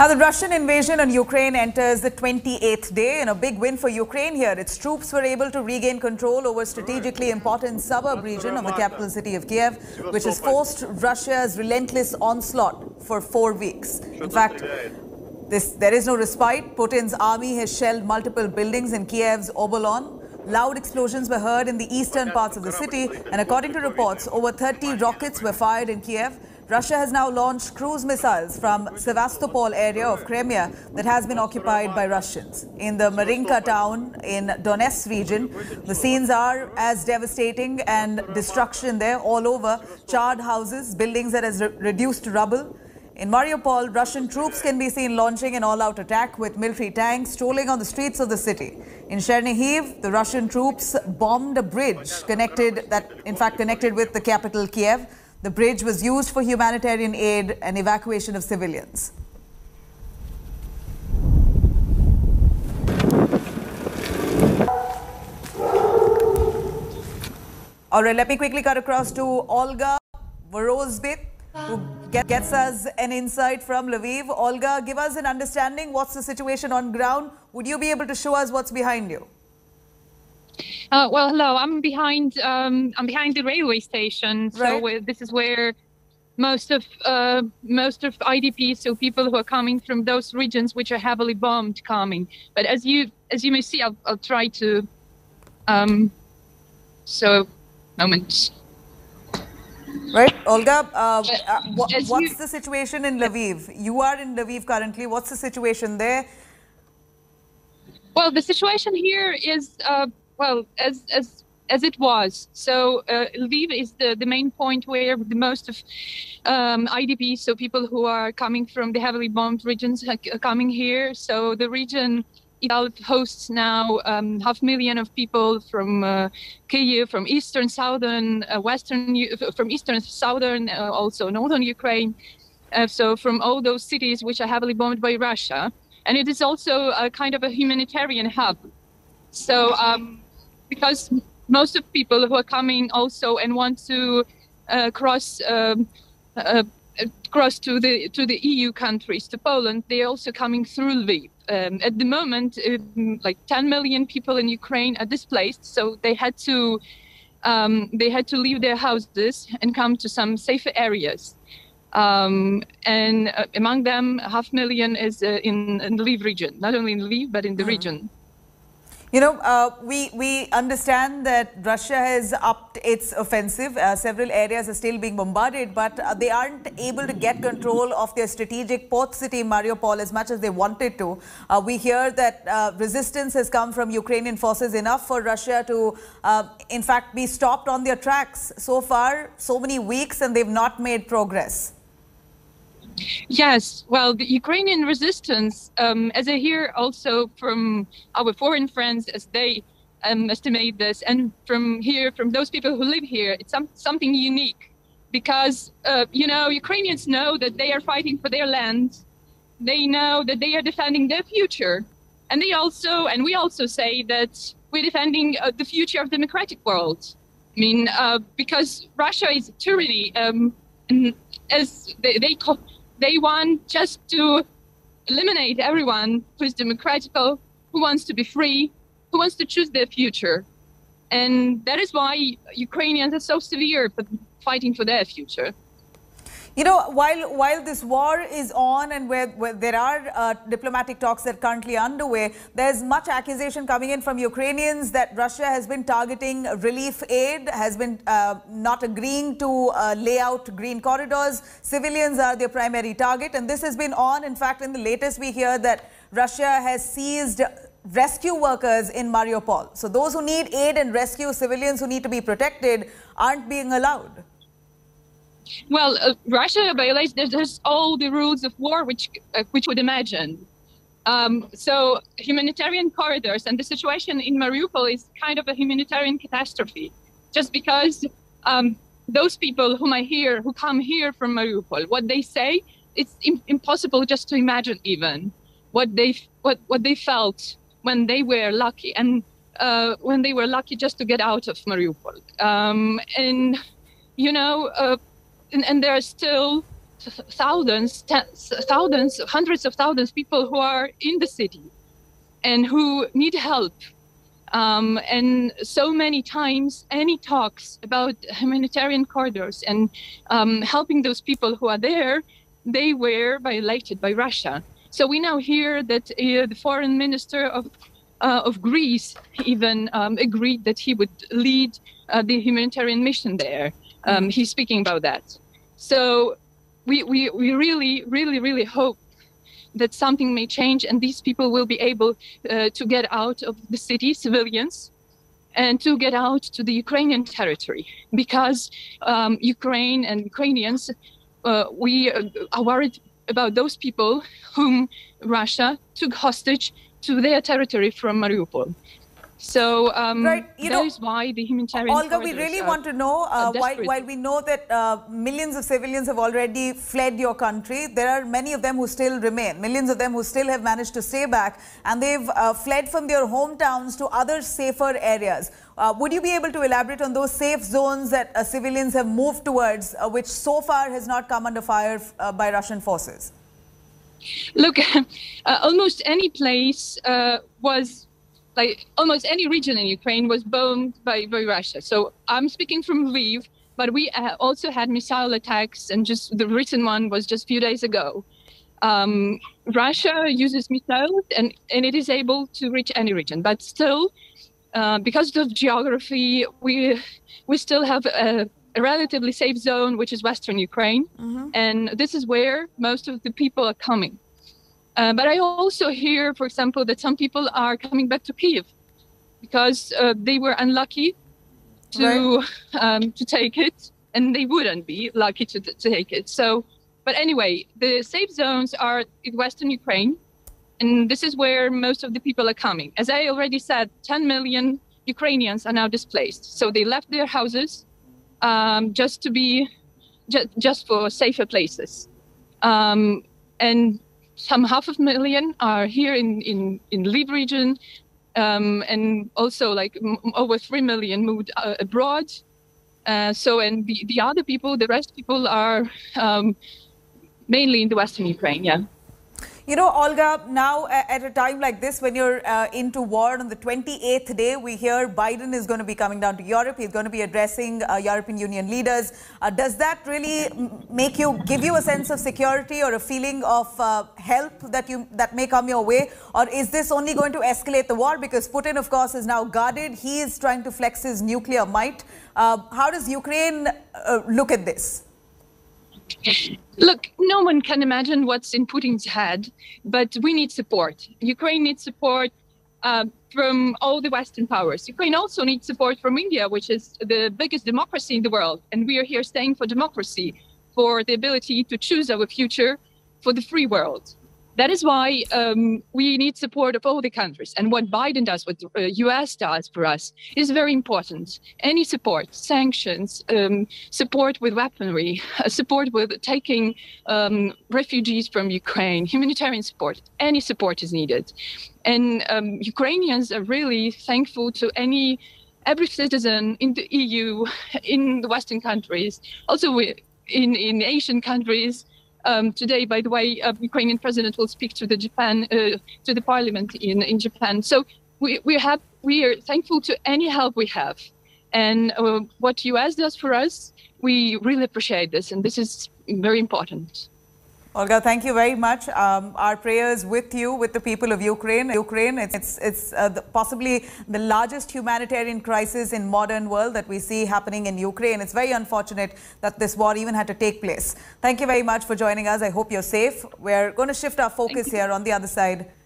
Now, the Russian invasion on Ukraine enters the 28th day, and a big win for Ukraine here. Its troops were able to regain control over strategically important suburb region of the capital city of Kiev, which has forced Russia's relentless onslaught for 4 weeks. In fact, there is no respite. Putin's army has shelled multiple buildings in Kiev's Obolon. Loud explosions were heard in the eastern parts of the city, and according to reports, over 30 rockets were fired in Kiev. Russia has now launched cruise missiles from Sevastopol area of Crimea that has been occupied by Russians. In the Marinka town in Donetsk region, the scenes are as devastating, and destruction there all over. Charred houses, buildings that has reduced to rubble. In Mariupol, Russian troops can be seen launching an all-out attack with military tanks strolling on the streets of the city. In Chernihiv, the Russian troops bombed a bridge connected with the capital Kiev. The bridge was used for humanitarian aid and evacuation of civilians. All right, let me quickly cut across to Olga Vorozbhyt, who gets us an insight from Lviv. Olga, give us an understanding. What's the situation on ground? Would you be able to show us what's behind you? Well, hello. I'm behind the railway station. Right. So this is where most of IDPs, so people who are coming from those regions which are heavily bombed, coming. But as you may see, I'll try to. Moment. Right, Olga, what's the situation in Lviv? You are in Lviv currently. What's the situation there? Well, the situation here is, as it was. So Lviv is the main point where the most of IDPs, so people who are coming from the heavily bombed regions, are coming here. So the region itself hosts now 500,000 of people from Kyiv, from eastern, southern, western, from eastern, southern, also northern Ukraine. So from all those cities which are heavily bombed by Russia, and it is also a kind of a humanitarian hub. So because most of people who are coming also and want to cross to the EU countries, to Poland, they are also coming through Lviv. At the moment, like 10 million people in Ukraine are displaced, so they had to leave their houses and come to some safer areas. And among them, 500,000 is in the Lviv region, not only in Lviv but in the region. You know, we understand that Russia has upped its offensive. Several areas are still being bombarded, but they aren't able to get control of their strategic port city, Mariupol, as much as they wanted to. We hear that resistance has come from Ukrainian forces, enough for Russia to, in fact, be stopped on their tracks. So far, so many weeks, and they've not made progress. Yes, well, the Ukrainian resistance, as I hear also from our foreign friends, as they estimate this, and from those people who live here, it's something unique, because Ukrainians know that they are fighting for their land, they know that they are defending their future, and we also say that we're defending the future of the democratic world. I mean, because Russia is a tyranny, and as they want just to eliminate everyone who is democratical, who wants to be free, who wants to choose their future. And that is why Ukrainians are so severe for fighting for their future. You know, while this war is on, and where there are diplomatic talks that are currently underway, there's much accusation coming in from Ukrainians that Russia has been targeting relief aid, has been not agreeing to lay out green corridors. Civilians are their primary target, and this has been on. In fact, in the latest, we hear that Russia has seized rescue workers in Mariupol. So those who need aid and rescue, civilians who need to be protected, aren't being allowed. Well, Russia violates there's all the rules of war which would imagine. So humanitarian corridors, and the situation in Mariupol is kind of a humanitarian catastrophe, just because those people who come here from Mariupol, what they say, it's impossible just to imagine even what they felt when they were lucky, and just to get out of Mariupol. And there are still hundreds of thousands of people who are in the city and who need help. And so many times, any talks about humanitarian corridors and helping those people who are there, they were violated by Russia. So we now hear that the foreign minister of Greece even agreed that he would lead the humanitarian mission there. He's speaking about that. So we really hope that something may change and these people will be able to get out of the city, civilians, and to get out to the Ukrainian territory, because Ukraine and Ukrainians, we are worried about those people whom Russia took hostage to their territory from Mariupol. So that is why the humanitarian corridors. Olga, we really want to know, while we know that millions of civilians have already fled your country, there are many of them who still remain, millions of them who still have managed to stay back, and they've fled from their hometowns to other safer areas. Would you be able to elaborate on those safe zones that civilians have moved towards, which so far has not come under fire by Russian forces? Look, almost any place was... like almost any region in Ukraine was bombed by Russia. So I'm speaking from Lviv, but we also had missile attacks, and just the recent one was just a few days ago. Russia uses missiles and it is able to reach any region, but still, because of geography, we still have a relatively safe zone, which is Western Ukraine. And this is where most of the people are coming. But I also hear, for example, that some people are coming back to Kyiv because they were unlucky to take it, and they wouldn't be lucky to take it. So, but anyway, the safe zones are in Western Ukraine, and this is where most of the people are coming. As I already said, 10 million Ukrainians are now displaced. So they left their houses just for safer places, and some half a million are here in Lviv region, and also like over 3 million moved abroad. So, and the other people, the rest people are mainly in the Western Ukraine, yeah. You know, Olga, now at a time like this, when you're into war, on the 28th day, we hear Biden is going to be coming down to Europe. He's going to be addressing European Union leaders. Does that really make you, give you a sense of security or a feeling of help that may come your way? Or is this only going to escalate the war? Because Putin, of course, is now guarded. He is trying to flex his nuclear might. How does Ukraine look at this? Look, no one can imagine what's in Putin's head, but we need support. Ukraine needs support from all the Western powers. Ukraine also needs support from India, which is the biggest democracy in the world. And we are here staying for democracy, for the ability to choose our future, for the free world. That is why we need support of all the countries. And what Biden does, what the US does for us, is very important. Any support, sanctions, support with weaponry, support with taking refugees from Ukraine, humanitarian support, any support is needed. And Ukrainians are really thankful to every citizen in the EU, in the Western countries, also in Asian countries. Today, by the way, Ukrainian president will speak to the parliament in Japan. So we are thankful to any help we have, and what US does for us, we really appreciate this, and this is very important. Olga, thank you very much. Our prayers with you, with the people of Ukraine. It's possibly the largest humanitarian crisis in modern world that we see happening in Ukraine. It's very unfortunate that this war even had to take place. Thank you very much for joining us. I hope you're safe. We're going to shift our focus here on the other side.